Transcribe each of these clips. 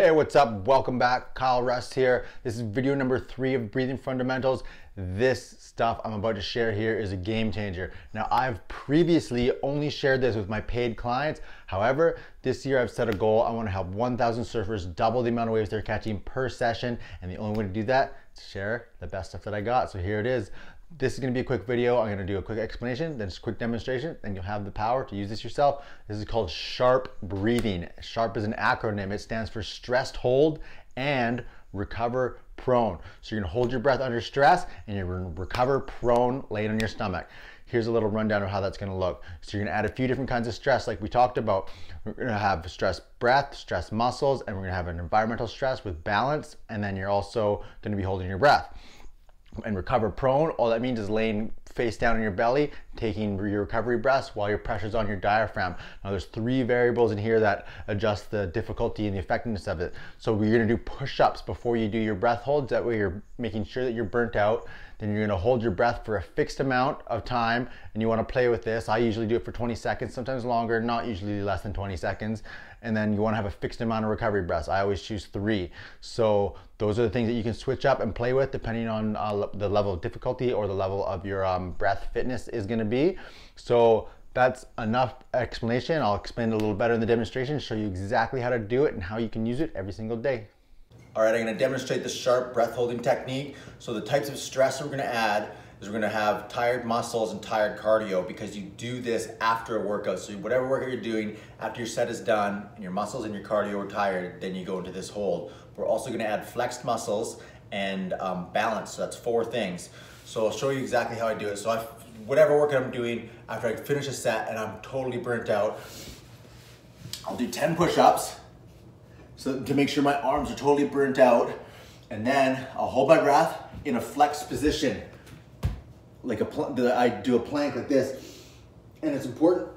Hey, what's up? Welcome back. Kyle Rust here. This is video number 3 of Breathing Fundamentals. This stuff I'm about to share here is a game changer. Now, I've previously only shared this with my paid clients. However, this year I've set a goal. I want to help 1,000 surfers double the amount of waves they're catching per session. And the only way to do that is to share the best stuff that I got. So here it is. This is going to be a quick video. I'm going to do a quick explanation, then just a quick demonstration, and you'll have the power to use this yourself. This is called SHARP Breathing. SHARP is an acronym. It stands for stressed hold and recover prone. So you're going to hold your breath under stress, and you're going to recover prone laying on your stomach. Here's a little rundown of how that's going to look. So you're going to add a few different kinds of stress like we talked about. We're going to have stress breath, stress muscles, and we're going to have an environmental stress with balance, and then you're also going to be holding your breath. And recover prone, all that means is laying face down on your belly, taking your recovery breaths while your pressure's on your diaphragm. Now there's 3 variables in here that adjust the difficulty and the effectiveness of it. So we're gonna do push-ups before you do your breath holds, that way you're making sure that you're burnt out. Then you're gonna hold your breath for a fixed amount of time, and you wanna play with this. I usually do it for 20 seconds, sometimes longer, not usually less than 20 seconds. And then you wanna have a fixed amount of recovery breaths. I always choose 3. So those are the things that you can switch up and play with depending on the level of difficulty or the level of your breath fitness is gonna be. So that's enough explanation. I'll explain it a little better in the demonstration, show you exactly how to do it and how you can use it every single day. All right, I'm gonna demonstrate the SHARP breath holding technique. So the types of stress that we're gonna add is we're gonna have tired muscles and tired cardio, because you do this after a workout. So whatever workout you're doing, after your set is done and your muscles and your cardio are tired, then you go into this hold. We're also gonna add flexed muscles and balance, so that's 4 things. So I'll show you exactly how I do it. So whatever workout I'm doing, after I finish a set and I'm totally burnt out, I'll do 10 push-ups. So to make sure my arms are totally burnt out, and then I'll hold my breath in a flexed position. Like I do a plank like this, and it's important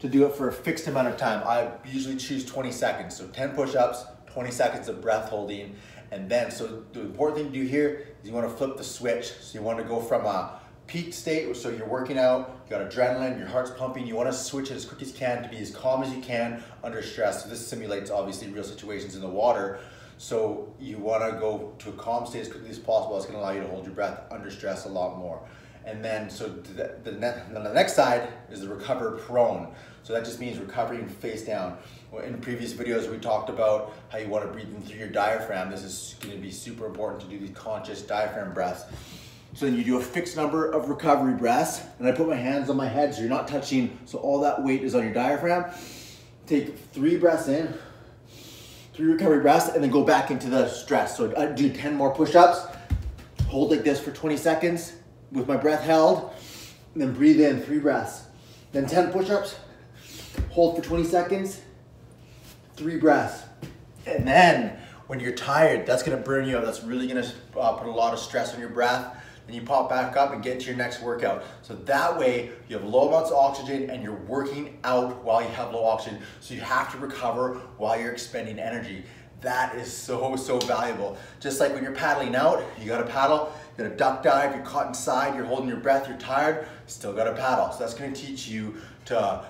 to do it for a fixed amount of time. I usually choose 20 seconds, so 10 push-ups, 20 seconds of breath holding, and then, so the important thing to do here is you wanna flip the switch. So you wanna go from a peak state, so you're working out, you got adrenaline, your heart's pumping, you wanna switch it as quick as you can to be as calm as you can under stress. So this simulates obviously real situations in the water. So you wanna go to a calm state as quickly as possible. It's gonna allow you to hold your breath under stress a lot more. And then, so the next side is the recover prone. So that just means recovering face down. In previous videos, we talked about how you wanna breathe in through your diaphragm. This is gonna be super important to do these conscious diaphragm breaths. So then you do a fixed number of recovery breaths, and I put my hands on my head so you're not touching, so all that weight is on your diaphragm. Take 3 breaths in, 3 recovery breaths, and then go back into the stress. So I do 10 more push-ups, hold like this for 20 seconds with my breath held, and then breathe in 3 breaths. Then 10 push-ups, hold for 20 seconds, 3 breaths. And then when you're tired, that's gonna burn you out. That's really gonna put a lot of stress on your breath. And you pop back up and get to your next workout. So that way you have low amounts of oxygen and you're working out while you have low oxygen. So you have to recover while you're expending energy. That is so, so valuable. Just like when you're paddling out, you gotta paddle, you gotta duck dive, you're caught inside, you're holding your breath, you're tired, still gotta paddle. So that's gonna teach you to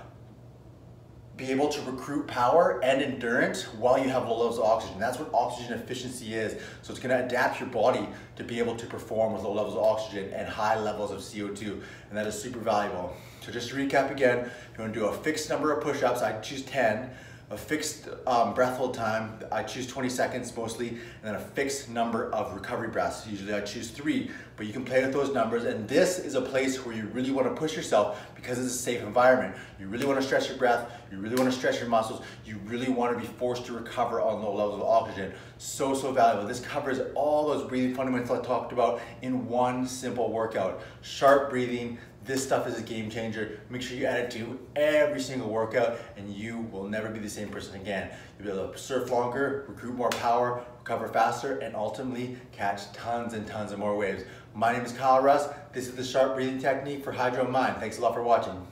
be able to recruit power and endurance while you have low levels of oxygen. That's what oxygen efficiency is. So it's gonna adapt your body to be able to perform with low levels of oxygen and high levels of CO2, and that is super valuable. So just to recap again, you wanna do a fixed number of push-ups, I choose 10, a fixed breath hold time, I choose 20 seconds mostly, and then a fixed number of recovery breaths. Usually I choose 3, but you can play with those numbers, and this is a place where you really wanna push yourself because it's a safe environment. You really wanna stress your breath, you really wanna stress your muscles, you really wanna be forced to recover on low levels of oxygen. So, so valuable. This covers all those breathing fundamentals I talked about in one simple workout. SHARP breathing. This stuff is a game changer. Make sure you add it to every single workout and you will never be the same person again. You'll be able to surf longer, recruit more power, recover faster, and ultimately catch tons and tons of more waves. My name is Kyle Rust. This is the SHARP breathing technique for Hydro Mind. Thanks a lot for watching.